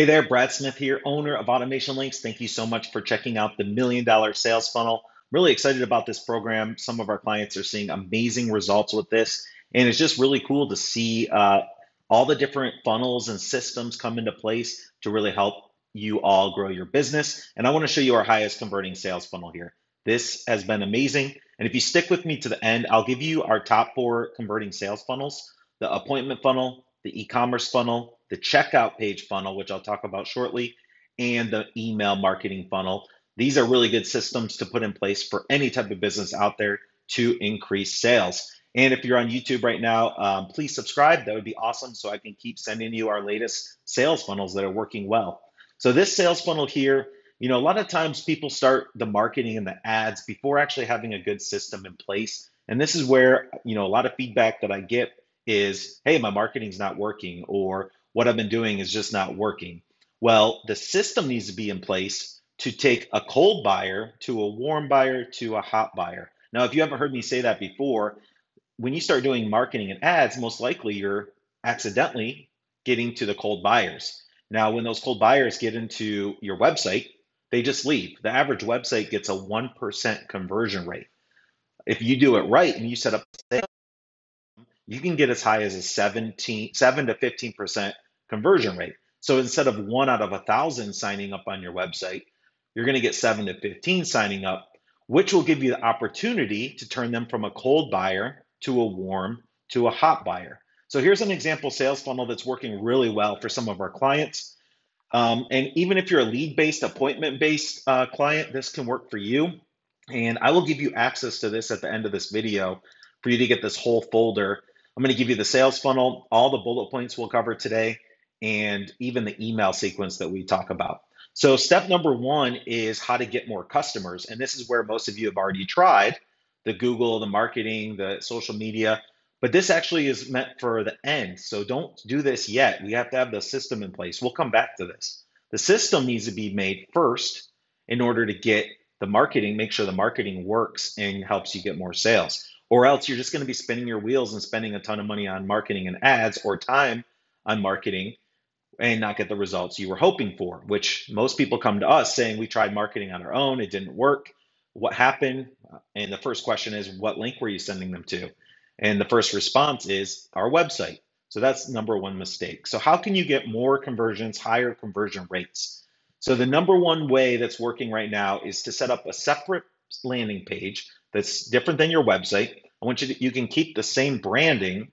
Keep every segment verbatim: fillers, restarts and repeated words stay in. Hey there, Brad Smith here, owner of Automation Links. Thank you so much for checking out the Million Dollar Sales Funnel. I'm really excited about this program. Some of our clients are seeing amazing results with this, and it's just really cool to see uh, all the different funnels and systems come into place to really help you all grow your business. And I want to show you our highest converting sales funnel here. This has been amazing. And if you stick with me to the end, I'll give you our top four converting sales funnels: the appointment funnel, the e-commerce funnel, the checkout page funnel, which I'll talk about shortly, and the email marketing funnel. These are really good systems to put in place for any type of business out there to increase sales. And if you're on YouTube right now, um, please subscribe. That would be awesome, so I can keep sending you our latest sales funnels that are working well. So this sales funnel here, you know, a lot of times people start the marketing and the ads before actually having a good system in place. And this is where, you know, a lot of feedback that I get is, hey, my marketing's not working, or what I've been doing is just not working. Well, the system needs to be in place to take a cold buyer to a warm buyer to a hot buyer. Now, if you haven't heard me say that before, when you start doing marketing and ads, most likely you're accidentally getting to the cold buyers. Now, when those cold buyers get into your website, they just leave. The average website gets a one percent conversion rate. If you do it right and you set up sales, you can get as high as a seventeen, seven to fifteen percent conversion rate. So instead of one out of a thousand signing up on your website, you're gonna get seven to fifteen signing up, which will give you the opportunity to turn them from a cold buyer to a warm to a hot buyer. So here's an example sales funnel that's working really well for some of our clients. Um, and even if you're a lead-based, appointment-based uh, client, this can work for you. And I will give you access to this at the end of this video for you to get this whole folder. I'm going to give you the sales funnel, all the bullet points we'll cover today, and even the email sequence that we talk about. So step number one is how to get more customers. And this is where most of you have already tried the Google, the marketing, the social media, but this actually is meant for the end. So don't do this yet. We have to have the system in place. We'll come back to this. The system needs to be made first in order to get the marketing, make sure the marketing works and helps you get more sales. Or else you're just going to be spinning your wheels and spending a ton of money on marketing and ads, or time on marketing, and not get the results you were hoping for, which most people come to us saying, we tried marketing on our own, it didn't work. What happened? And the first question is, what link were you sending them to? And the first response is our website. So that's number one mistake. So how can you get more conversions, higher conversion rates? So the number one way that's working right now is to set up a separate landing page that's different than your website. I want you to, you can keep the same branding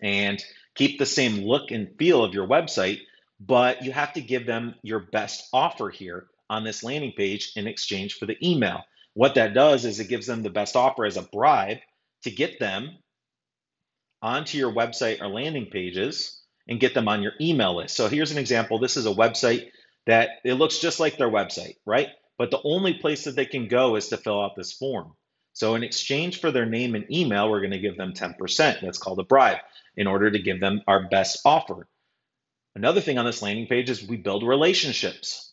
and keep the same look and feel of your website, but you have to give them your best offer here on this landing page in exchange for the email. What that does is it gives them the best offer as a bribe to get them onto your website or landing pages and get them on your email list. So here's an example. This is a website that it looks just like their website, right? But the only place that they can go is to fill out this form. So in exchange for their name and email, we're going to give them ten percent. That's called a bribe, in order to give them our best offer. Another thing on this landing page is we build relationships.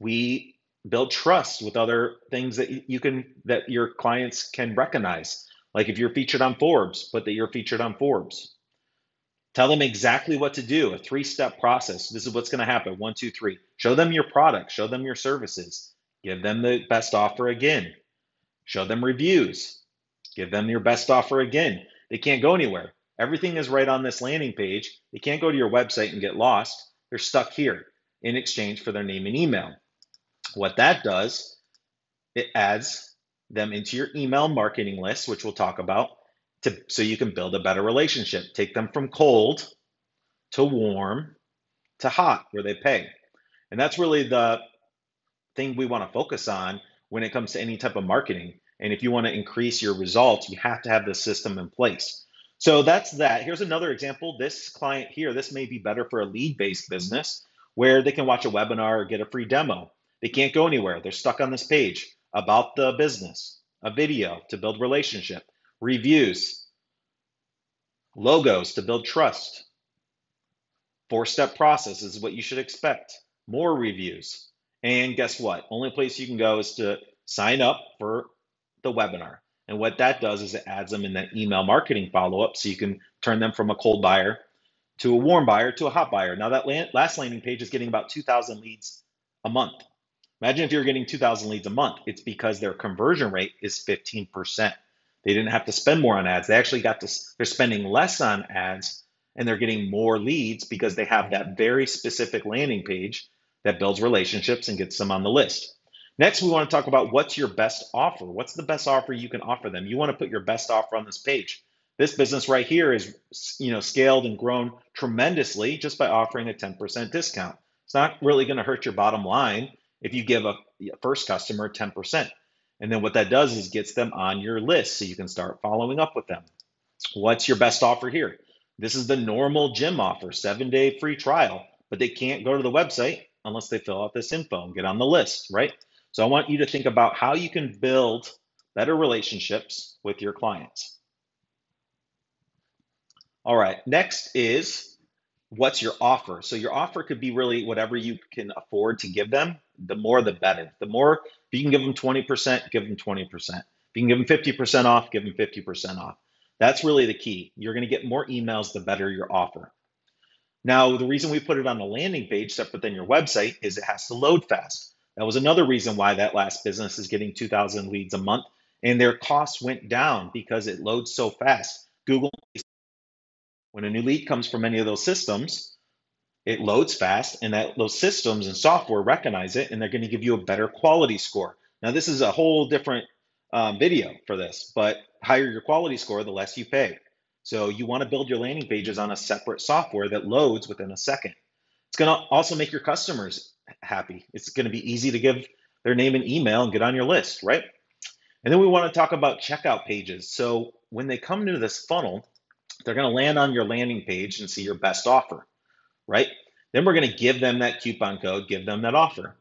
We build trust with other things that you can, that your clients can recognize. Like if you're featured on Forbes, put that you're featured on Forbes. Tell them exactly what to do, a three-step process. This is what's going to happen, one, two, three. Show them your product, show them your services. Give them the best offer again. Show them reviews. Give them your best offer again. They can't go anywhere. Everything is right on this landing page. They can't go to your website and get lost. They're stuck here in exchange for their name and email. What that does, it adds them into your email marketing list, which we'll talk about, to, so you can build a better relationship. Take them from cold to warm to hot, where they pay. And that's really the thing we want to focus on when it comes to any type of marketing. And if you want to increase your results, you have to have this system in place. So that's that. Here's another example. This client here, this may be better for a lead-based business where they can watch a webinar or get a free demo. They can't go anywhere. They're stuck on this page. About the business, a video to build relationship, reviews, logos to build trust. Four-step process is what you should expect. More reviews. And guess what? Only place you can go is to sign up for the webinar. And what that does is it adds them in that email marketing follow-up, so you can turn them from a cold buyer to a warm buyer, to a hot buyer. Now that last landing page is getting about two thousand leads a month. Imagine if you're getting two thousand leads a month. It's because their conversion rate is fifteen percent. They didn't have to spend more on ads. They actually got to, they're spending less on ads and they're getting more leads because they have that very specific landing page that builds relationships and gets them on the list. Next, we want to talk about what's your best offer. What's the best offer you can offer them? You want to put your best offer on this page. This business right here is, you know, scaled and grown tremendously just by offering a ten percent discount. It's not really going to hurt your bottom line if you give a first customer ten percent. And then what that does is gets them on your list so you can start following up with them. What's your best offer here? This is the normal gym offer, seven day free trial, but they can't go to the website unless they fill out this info and get on the list, right? So I want you to think about how you can build better relationships with your clients. All right, next is what's your offer? So your offer could be really whatever you can afford to give them. The more, the better. The more, if you can give them twenty percent, give them twenty percent. If you can give them fifty percent off, give them fifty percent off. That's really the key. You're gonna get more emails, the better your offer. Now, the reason we put it on the landing page separate than your website is it has to load fast. That was another reason why that last business is getting two thousand leads a month and their costs went down because it loads so fast. Google, when a new lead comes from any of those systems, it loads fast and that those systems and software recognize it and they're gonna give you a better quality score. Now, this is a whole different um, video for this, but higher your quality score, the less you pay. So you wanna build your landing pages on a separate software that loads within a second. It's gonna also make your customers happy. It's gonna be easy to give their name and email and get on your list, right? And then we wanna talk about checkout pages. So when they come into this funnel, they're gonna land on your landing page and see your best offer, right? Then we're gonna give them that coupon code, give them that offer,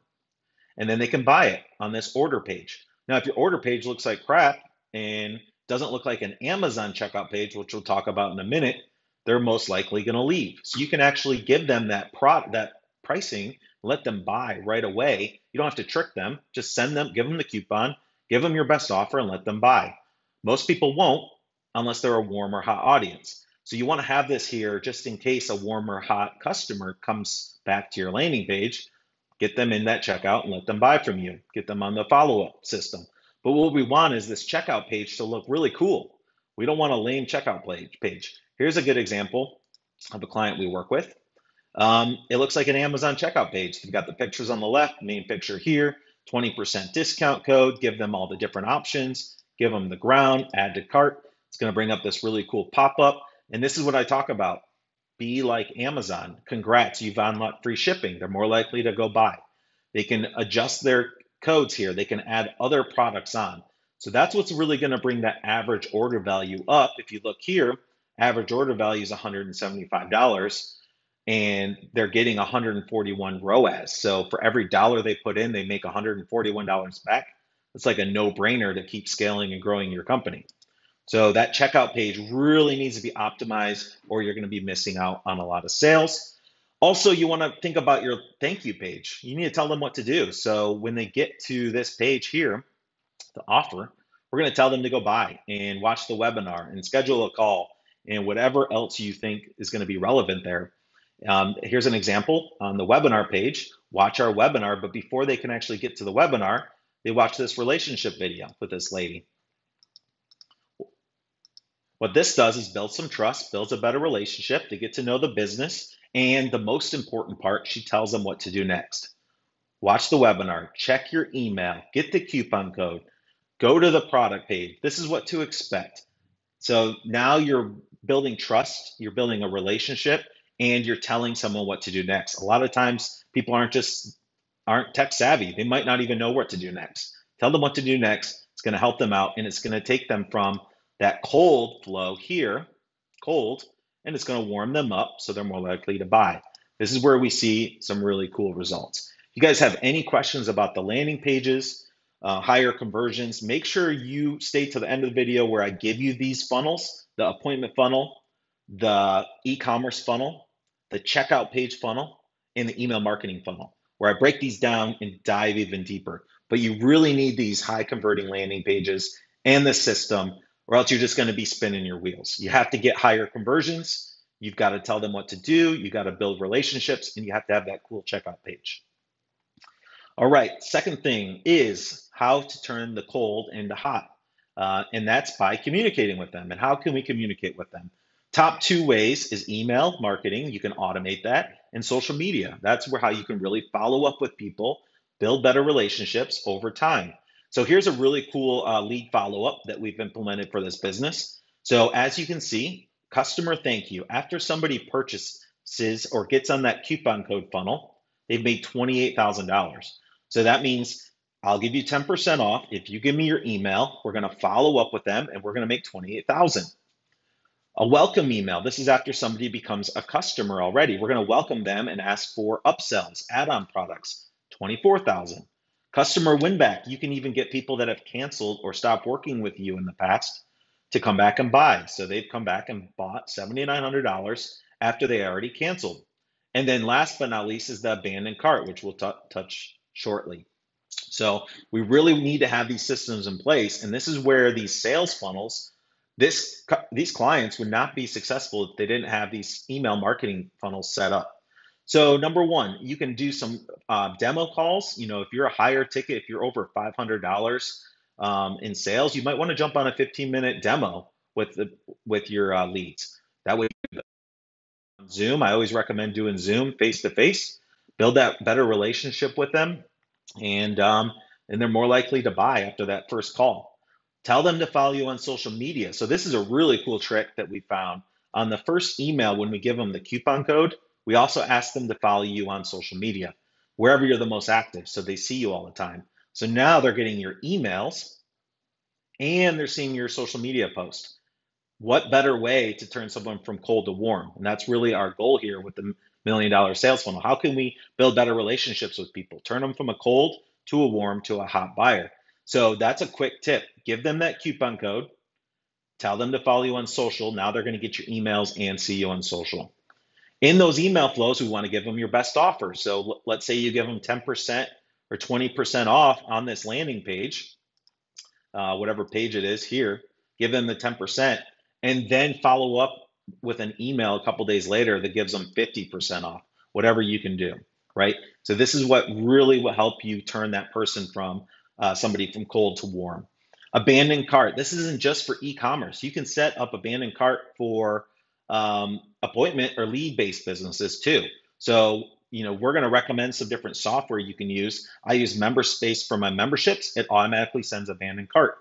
and then they can buy it on this order page. Now, if your order page looks like crap and doesn't look like an Amazon checkout page, which we'll talk about in a minute, they're most likely gonna leave. So you can actually give them that product, that pricing, let them buy right away. You don't have to trick them, just send them, give them the coupon, give them your best offer and let them buy. Most people won't unless they're a warm or hot audience. So you wanna have this here just in case a warm or hot customer comes back to your landing page, get them in that checkout and let them buy from you, get them on the follow-up system. But what we want is this checkout page to look really cool. We don't want a lame checkout page. Here's a good example of a client we work with. Um, it looks like an Amazon checkout page. They've got the pictures on the left, main picture here, twenty percent discount code, give them all the different options, give them the ground, add to cart. It's gonna bring up this really cool pop-up. And this is what I talk about. Be like Amazon. Congrats, you've unlocked free shipping. They're more likely to go buy. They can adjust their codes here. They can add other products on. So that's what's really gonna bring that average order value up. If you look here, average order value is one hundred seventy-five dollars. And they're getting one hundred forty-one R O A S. So for every dollar they put in, they make one hundred forty-one dollars back. It's like a no-brainer to keep scaling and growing your company. So that checkout page really needs to be optimized or you're gonna be missing out on a lot of sales. Also, you wanna think about your thank you page. You need to tell them what to do. So when they get to this page here, the offer, we're gonna tell them to go buy and watch the webinar and schedule a call and whatever else you think is gonna be relevant there. Um, here's an example on the webinar page, watch our webinar, but before they can actually get to the webinar, they watch this relationship video with this lady. What this does is build some trust, builds a better relationship, they get to know the business, and the most important part, she tells them what to do next. Watch the webinar, check your email, get the coupon code, go to the product page. This is what to expect. So now you're building trust, you're building a relationship, and you're telling someone what to do next. A lot of times people aren't just, aren't tech savvy. They might not even know what to do next. Tell them what to do next. It's gonna help them out and it's gonna take them from that cold flow here, cold, and it's gonna warm them up so they're more likely to buy. This is where we see some really cool results. If you guys have any questions about the landing pages, uh, higher conversions, make sure you stay to the end of the video where I give you these funnels, the appointment funnel, the e-commerce funnel, the checkout page funnel, and the email marketing funnel, where I break these down and dive even deeper. But you really need these high converting landing pages and the system, or else you're just gonna be spinning your wheels. You have to get higher conversions. You've got to tell them what to do. You've got to build relationships, and you have to have that cool checkout page. All right, second thing is how to turn the cold into hot. Uh, and that's by communicating with them. And how can we communicate with them? Top two ways is email marketing. You can automate that, and social media. That's where how you can really follow up with people, build better relationships over time. So here's a really cool uh, lead follow-up that we've implemented for this business. So as you can see, customer thank you. After somebody purchases or gets on that coupon code funnel, they've made twenty-eight thousand dollars. So that means I'll give you ten percent off. If you give me your email, we're going to follow up with them and we're going to make twenty-eight thousand dollars. A welcome email. This is after somebody becomes a customer already. We're going to welcome them and ask for upsells, add-on products, twenty-four thousand dollars. Customer win back. You can even get people that have canceled or stopped working with you in the past to come back and buy. So they've come back and bought seven thousand nine hundred dollars after they already canceled. And then last but not least is the abandoned cart, which we'll touch shortly. So we really need to have these systems in place. And this is where these sales funnels, this, these clients would not be successful if they didn't have these email marketing funnels set up. So number one, you can do some uh, demo calls. You know, if you're a higher ticket, if you're over five hundred dollars um, in sales, you might want to jump on a fifteen minute demo with, the, with your uh, leads. That way, Zoom. I always recommend doing Zoom face-to-face, build that better relationship with them, and um, and they're more likely to buy after that first call. Tell them to follow you on social media. So this is a really cool trick that we found. On the first email, when we give them the coupon code, we also ask them to follow you on social media, wherever you're the most active, so they see you all the time. So now they're getting your emails and they're seeing your social media posts. What better way to turn someone from cold to warm? And that's really our goal here with the Million Dollar Sales Funnel. How can we build better relationships with people? Turn them from a cold to a warm to a hot buyer. So that's a quick tip. Give them that coupon code. Tell them to follow you on social. Now they're going to get your emails and see you on social. In those email flows, we want to give them your best offer. So let's say you give them ten percent or twenty percent off on this landing page, uh, whatever page it is here. Give them the ten percent. And then follow up with an email a couple days later that gives them fifty percent off, whatever you can do, right? So this is what really will help you turn that person from uh, somebody from cold to warm. Abandoned cart. This isn't just for e-commerce. You can set up abandoned cart for um, appointment or lead-based businesses too. So, you know, we're going to recommend some different software you can use. I use MemberSpace for my memberships. It automatically sends abandoned cart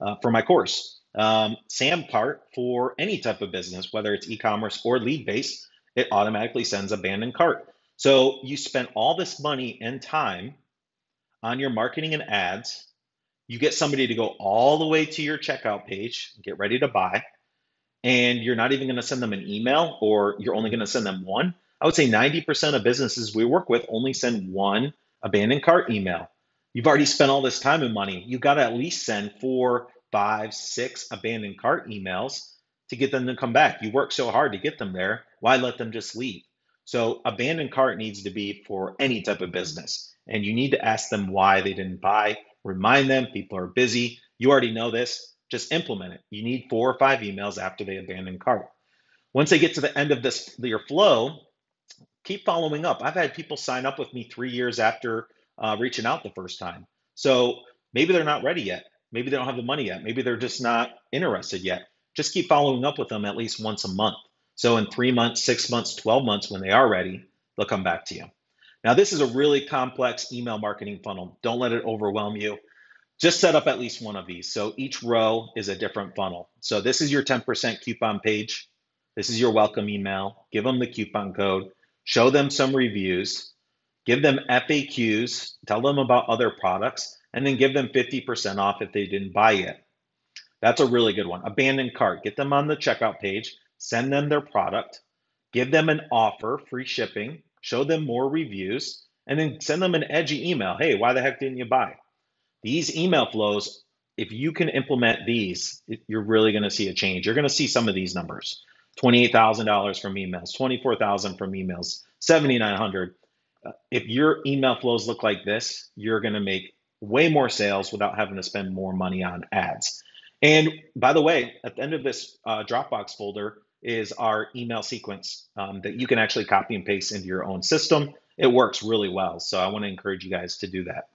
uh, for my course. Um, SamCart for any type of business, whether it's e-commerce or lead-based, it automatically sends abandoned cart. So you spend all this money and time on your marketing and ads. You get somebody to go all the way to your checkout page, get ready to buy, and you're not even going to send them an email, or you're only going to send them one. I would say ninety percent of businesses we work with only send one abandoned cart email. You've already spent all this time and money. You've got to at least send four, five, six abandoned cart emails to get them to come back. You work so hard to get them there. Why let them just leave? So abandoned cart needs to be for any type of business. And you need to ask them why they didn't buy. Remind them people are busy. You already know this. Just implement it. You need four or five emails after they abandon cart. Once they get to the end of this, your flow, keep following up. I've had people sign up with me three years after uh, reaching out the first time. So maybe they're not ready yet. Maybe they don't have the money yet. Maybe they're just not interested yet. Just keep following up with them at least once a month. So in three months, six months, twelve months, when they are ready, they'll come back to you. Now, this is a really complex email marketing funnel. Don't let it overwhelm you. Just set up at least one of these. So each row is a different funnel. So this is your ten percent coupon page. This is your welcome email. Give them the coupon code. Show them some reviews. Give them F A Qs. Tell them about other products. And then give them fifty percent off if they didn't buy yet. That's a really good one. Abandoned cart. Get them on the checkout page. Send them their product. Give them an offer, free shipping. Show them more reviews. And then send them an edgy email. Hey, why the heck didn't you buy? These email flows, if you can implement these, you're really going to see a change. You're going to see some of these numbers. twenty-eight thousand dollars from emails, twenty-four thousand dollars from emails, seven thousand nine hundred dollars. If your email flows look like this, you're going to make way more sales without having to spend more money on ads. And by the way, at the end of this uh, Dropbox folder is our email sequence um, that you can actually copy and paste into your own system. It works really well. So I want to encourage you guys to do that.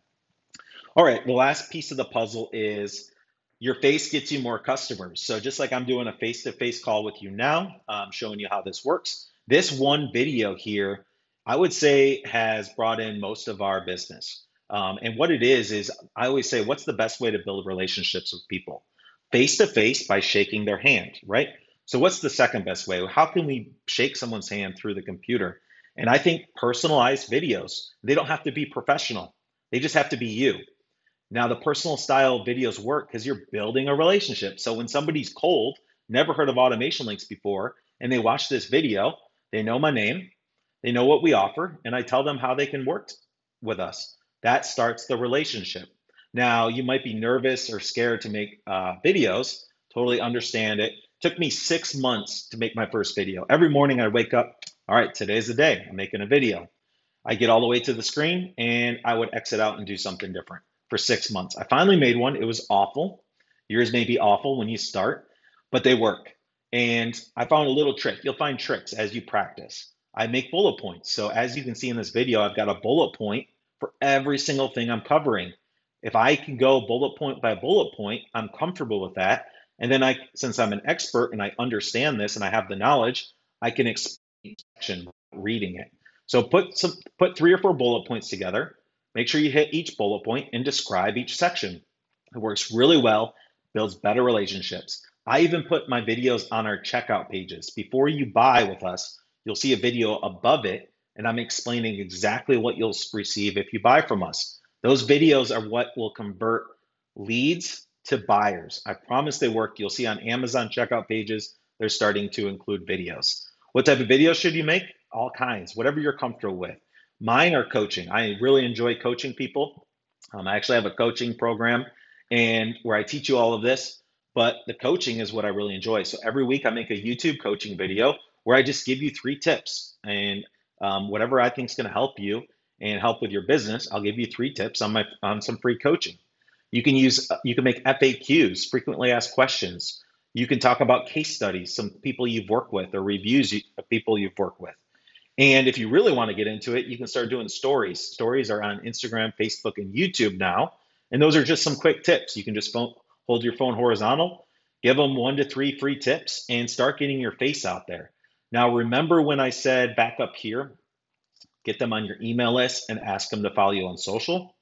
All right, the last piece of the puzzle is your face gets you more customers. So just like I'm doing a face-to-face call with you now, I'm showing you how this works. This one video here, I would say, has brought in most of our business. Um, and what it is, is I always say, what's the best way to build relationships with people? Face-to-face by shaking their hand, right? So what's the second best way? How can we shake someone's hand through the computer? And I think personalized videos, they don't have to be professional. They just have to be you. Now, the personal style videos work because you're building a relationship. So when somebody's cold, never heard of Automation Links before, and they watch this video, they know my name, they know what we offer, and I tell them how they can work with us. That starts the relationship. Now, you might be nervous or scared to make uh, videos. Totally understand it. Took me six months to make my first video. Every morning I wake up, all right, today's the day, I'm making a video. I get all the way to the screen and I would exit out and do something different for six months. I finally made one, it was awful. Yours may be awful when you start, but they work. And I found a little trick. You'll find tricks as you practice. I make bullet points. So as you can see in this video, I've got a bullet point for every single thing I'm covering. If I can go bullet point by bullet point, I'm comfortable with that. And then I, since I'm an expert and I understand this and I have the knowledge, I can explain section reading it. So put some, put three or four bullet points together. Make sure you hit each bullet point and describe each section. It works really well, builds better relationships. I even put my videos on our checkout pages. Before you buy with us, you'll see a video above it, and I'm explaining exactly what you'll receive if you buy from us. Those videos are what will convert leads to buyers. I promise they work. You'll see on Amazon checkout pages, they're starting to include videos. What type of videos should you make? All kinds, whatever you're comfortable with. Mine are coaching. I really enjoy coaching people. Um, I actually have a coaching program and where I teach you all of this, but the coaching is what I really enjoy. So every week I make a YouTube coaching video where I just give you three tips and um, whatever I think is going to help you and help with your business, I'll give you three tips on my on some free coaching. You can use, you can make F A Qs, frequently asked questions. You can talk about case studies, some people you've worked with or reviews you, of people you've worked with. And if you really want to get into it, you can start doing stories. Stories are on Instagram, Facebook, and YouTube now. And those are just some quick tips. You can just phone, hold your phone horizontal, give them one to three free tips, and start getting your face out there. Now, remember when I said back up here, get them on your email list and ask them to follow you on social?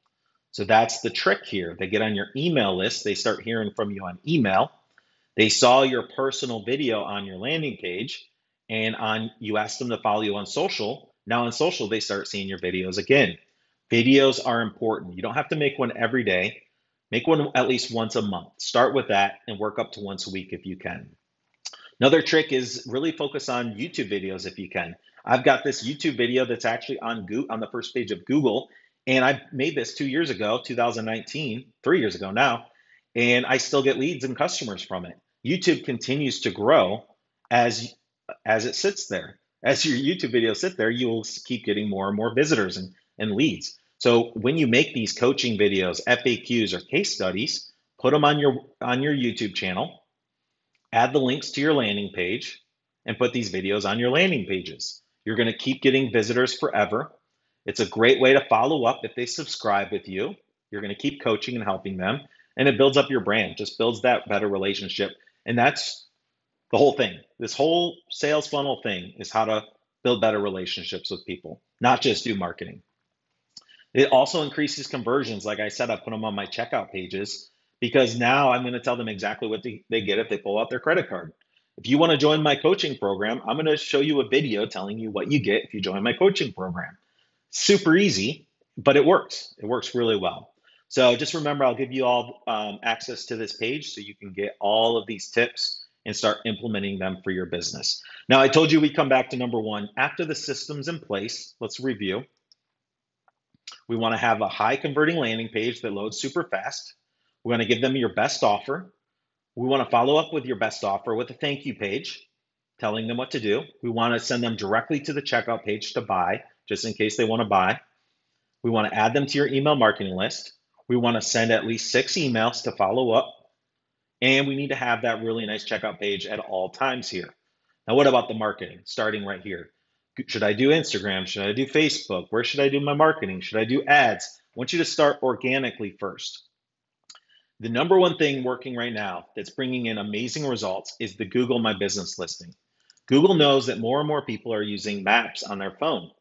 So that's the trick here. They get on your email list. They start hearing from you on email. They saw your personal video on your landing page. And on, you ask them to follow you on social. Now on social, they start seeing your videos again. Videos are important. You don't have to make one every day. Make one at least once a month. Start with that and work up to once a week if you can. Another trick is really focus on YouTube videos if you can. I've got this YouTube video that's actually on, Go- on the first page of Google. And I made this two years ago, two thousand nineteen, three years ago now. And I still get leads and customers from it. YouTube continues to grow as as it sits there. As your YouTube videos sit there, you will keep getting more and more visitors and, and leads. So when you make these coaching videos, F A Qs, or case studies, put them on your, on your YouTube channel, add the links to your landing page, and put these videos on your landing pages. You're going to keep getting visitors forever. It's a great way to follow up if they subscribe with you. You're going to keep coaching and helping them, and it builds up your brand, just builds that better relationship. And that's the whole thing. This whole sales funnel thing is how to build better relationships with people, not just do marketing. It also increases conversions. Like I said, I put them on my checkout pages because now I'm going to tell them exactly what they, they get if they pull out their credit card. If you want to join my coaching program, I'm going to show you a video telling you what you get if you join my coaching program. Super easy, but it works. It works really well. So just remember, I'll give you all um, access to this page so you can get all of these tips and start implementing them for your business. Now, I told you we'd come back to number one. After the system's in place, let's review. We wanna have a high converting landing page that loads super fast. We wanna give them your best offer. We wanna follow up with your best offer with a thank you page, telling them what to do. We wanna send them directly to the checkout page to buy, just in case they wanna buy. We wanna add them to your email marketing list. We wanna send at least six emails to follow up. And we need to have that really nice checkout page at all times here. Now, what about the marketing? Starting right here. Should I do Instagram? Should I do Facebook? Where should I do my marketing? Should I do ads? I want you to start organically first. The number one thing working right now that's bringing in amazing results is the Google My Business listing. Google knows that more and more people are using Maps on their phone.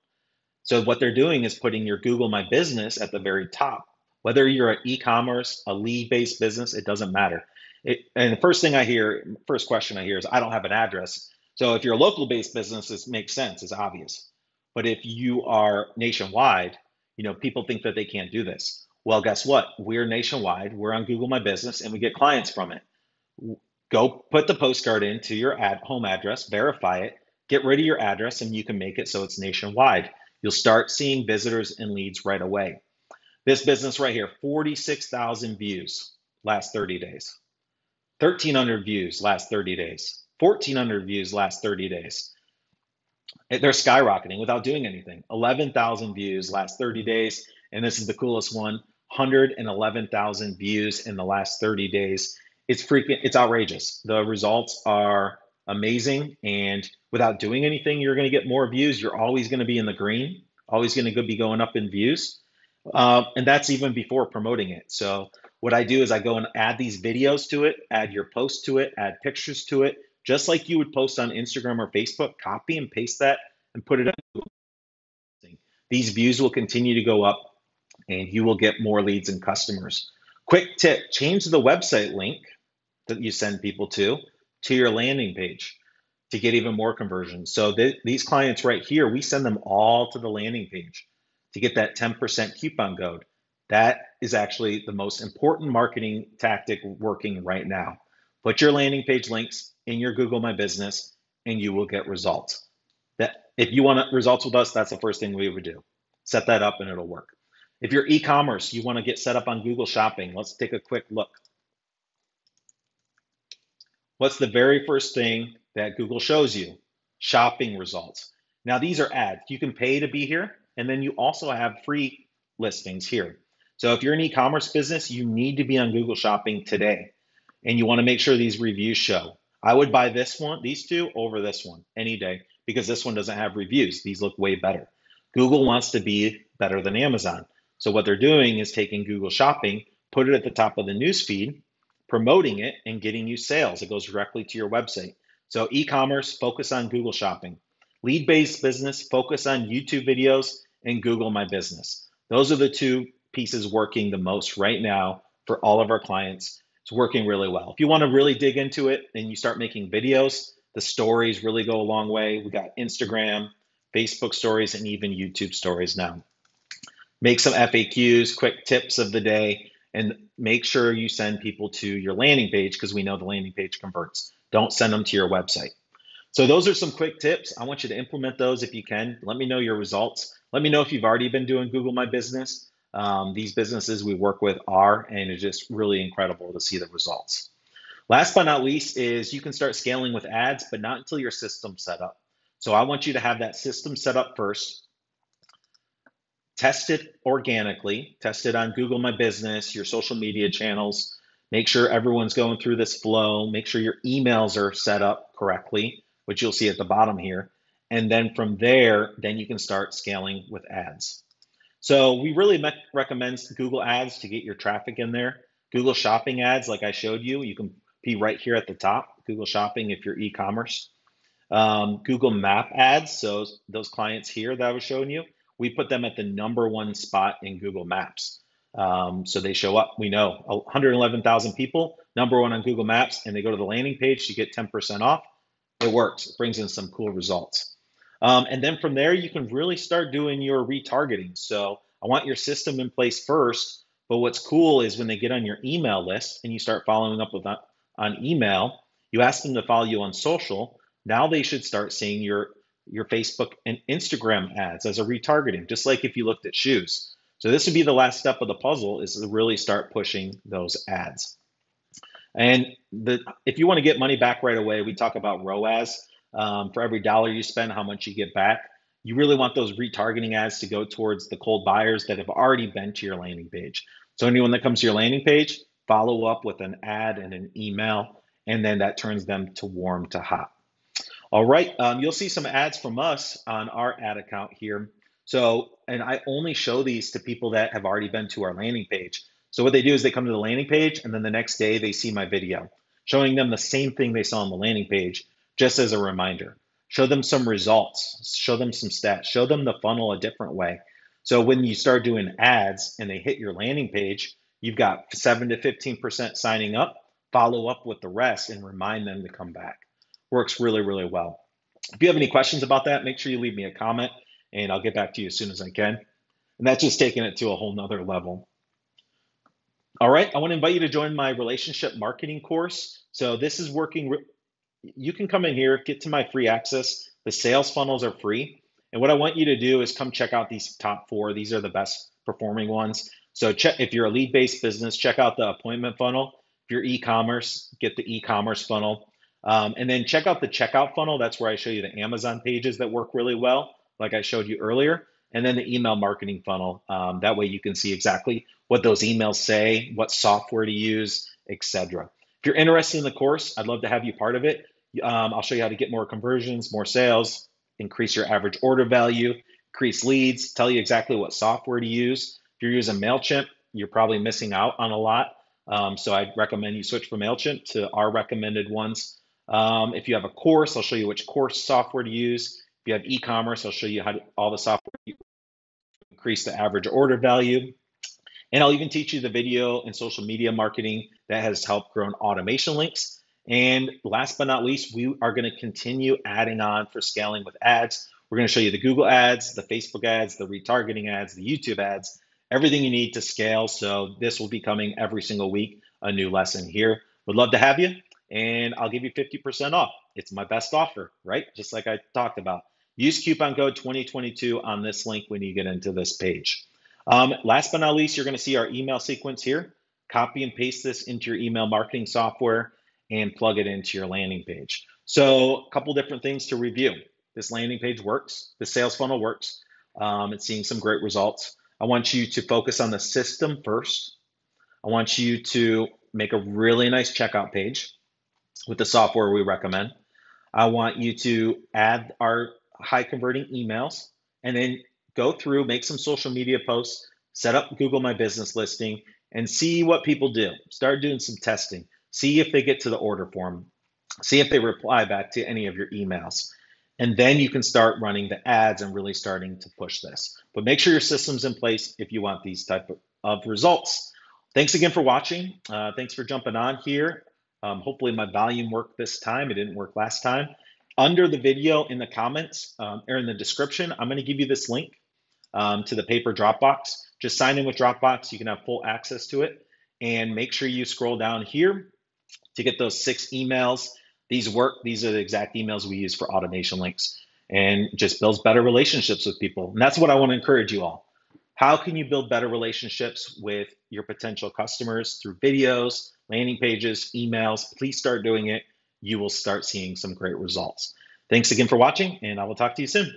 So what they're doing is putting your Google My Business at the very top. Whether you're an e-commerce, a lead-based business, it doesn't matter. It, and the first thing I hear, first question I hear is, I don't have an address. So if you're a local-based business, this makes sense, it's obvious. But if you are nationwide, you know, people think that they can't do this. Well, guess what? We're nationwide, we're on Google My Business, and we get clients from it. Go put the postcard into your ad, home address, verify it, get rid of your address, and you can make it so it's nationwide. You'll start seeing visitors and leads right away. This business right here, forty-six thousand views last thirty days, thirteen hundred views last thirty days. fourteen hundred views last thirty days. They're skyrocketing without doing anything. eleven thousand views last thirty days. And this is the coolest one, one hundred eleven thousand views in the last thirty days. It's freaking, it's outrageous. The results are amazing. And without doing anything, you're going to get more views. You're always going to be in the green, always going to be going up in views. Uh, and that's even before promoting it. So what I do is I go and add these videos to it, add your post to it, add pictures to it. Just like you would post on Instagram or Facebook, copy and paste that and put it up. These views will continue to go up and you will get more leads and customers. Quick tip, change the website link that you send people to, to your landing page to get even more conversions. So th these clients right here, we send them all to the landing page to get that ten percent coupon code. That is actually the most important marketing tactic working right now. Put your landing page links in your Google My Business and you will get results. That if you want results with us, that's the first thing we would do. Set that up and it'll work. If you're e-commerce, you want to get set up on Google Shopping. Let's take a quick look. What's the very first thing that Google shows you? Shopping results. Now these are ads. You can pay to be here and then you also have free listings here. So if you're an e-commerce business, you need to be on Google Shopping today. And you want to make sure these reviews show. I would buy this one, these two over this one any day because this one doesn't have reviews. These look way better. Google wants to be better than Amazon. So what they're doing is taking Google Shopping, put it at the top of the newsfeed, promoting it and getting you sales. It goes directly to your website. So e-commerce, focus on Google Shopping. Lead-based business, focus on YouTube videos and Google My Business. Those are the two pieces working the most right now for all of our clients. It's working really well. If you want to really dig into it and you start making videos, the stories really go a long way. We got Instagram, Facebook stories, and even YouTube stories now. Make some F A Qs, quick tips of the day, and make sure you send people to your landing page because we know the landing page converts. Don't send them to your website. So those are some quick tips. I want you to implement those if you can. Let me know your results. Let me know if you've already been doing Google My Business. Um, these businesses we work with are, and it's just really incredible to see the results. Last but not least is you can start scaling with ads, but not until your system's set up. So I want you to have that system set up first, test it organically, test it on Google My Business, your social media channels, make sure everyone's going through this flow, make sure your emails are set up correctly, which you'll see at the bottom here. And then from there, then you can start scaling with ads. So we really recommend Google Ads to get your traffic in there. Google Shopping ads, like I showed you, you can be right here at the top, Google Shopping if you're e-commerce. Um, Google Map ads, so those clients here that I was showing you, we put them at the number one spot in Google Maps. Um, so they show up, we know, one hundred eleven thousand people, number one on Google Maps, and they go to the landing page to get ten percent off. It works, it brings in some cool results. Um, and then from there, you can really start doing your retargeting. So I want your system in place first, but what's cool is when they get on your email list and you start following up with that on email, you ask them to follow you on social. Now they should start seeing your, your Facebook and Instagram ads as a retargeting, just like if you looked at shoes. So this would be the last step of the puzzle is to really start pushing those ads. And the, if you want to get money back right away, we talk about R O A S. Um, for every dollar you spend, how much you get back. You really want those retargeting ads to go towards the cold buyers that have already been to your landing page. So anyone that comes to your landing page, follow up with an ad and an email, and then that turns them to warm to hot. All right, um, you'll see some ads from us on our ad account here. So, and I only show these to people that have already been to our landing page. So what they do is they come to the landing page, and then the next day they see my video showing them the same thing they saw on the landing page, just as a reminder. Show them some results, show them some stats, show them the funnel a different way. So when you start doing ads and they hit your landing page, you've got seven to fifteen percent signing up, follow up with the rest and remind them to come back. Works really, really well. If you have any questions about that, make sure you leave me a comment and I'll get back to you as soon as I can. And that's just taking it to a whole nother level. All right, I wanna invite you to join my relationship marketing course. So this is working, you can come in here, get to my free access. The sales funnels are free. And what I want you to do is come check out these top four. These are the best performing ones. So check, if you're a lead-based business, check out the appointment funnel. If you're e-commerce, get the e-commerce funnel. Um, and then check out the checkout funnel. That's where I show you the Amazon pages that work really well, like I showed you earlier. And then the email marketing funnel. Um, that way you can see exactly what those emails say, what software to use, et cetera. If you're interested in the course, I'd love to have you part of it. Um, I'll show you how to get more conversions, more sales, increase your average order value, increase leads, tell you exactly what software to use. If you're using MailChimp, you're probably missing out on a lot. Um, so I'd recommend you switch from MailChimp to our recommended ones. Um, if you have a course, I'll show you which course software to use. If you have e-commerce, I'll show you how to, all the software to increase the average order value. And I'll even teach you the video and social media marketing that has helped grow Automation Links. And last but not least, we are going to continue adding on for scaling with ads. We're going to show you the Google ads, the Facebook ads, the retargeting ads, the YouTube ads, everything you need to scale. So this will be coming every single week, a new lesson here. Would love to have you. And I'll give you fifty percent off. It's my best offer, right? Just like I talked about. Use coupon code twenty twenty-two on this link when you get into this page. Um, last but not least, you're going to see our email sequence here. Copy and paste this into your email marketing software and plug it into your landing page. So a couple different things to review. This landing page works. The sales funnel works. Um, it's seeing some great results. I want you to focus on the system first. I want you to make a really nice checkout page with the software we recommend. I want you to add our high converting emails and then go through, make some social media posts, set up Google My Business listing and see what people do. Start doing some testing. See if they get to the order form. See if they reply back to any of your emails. And then you can start running the ads and really starting to push this. But make sure your system's in place if you want these type of, of results. Thanks again for watching. Uh, thanks for jumping on here. Um, hopefully my volume worked this time. It didn't work last time. Under the video in the comments um, or in the description, I'm going to give you this link um, to the Paper Dropbox. Just sign in with Dropbox. You can have full access to it. And make sure you scroll down here to get those six emails. These work. These are the exact emails we use for Automation Links. And just builds better relationships with people. And that's what I want to encourage you all. How can you build better relationships with your potential customers through videos, landing pages, emails? Please start doing it. You will start seeing some great results. Thanks again for watching, and I will talk to you soon.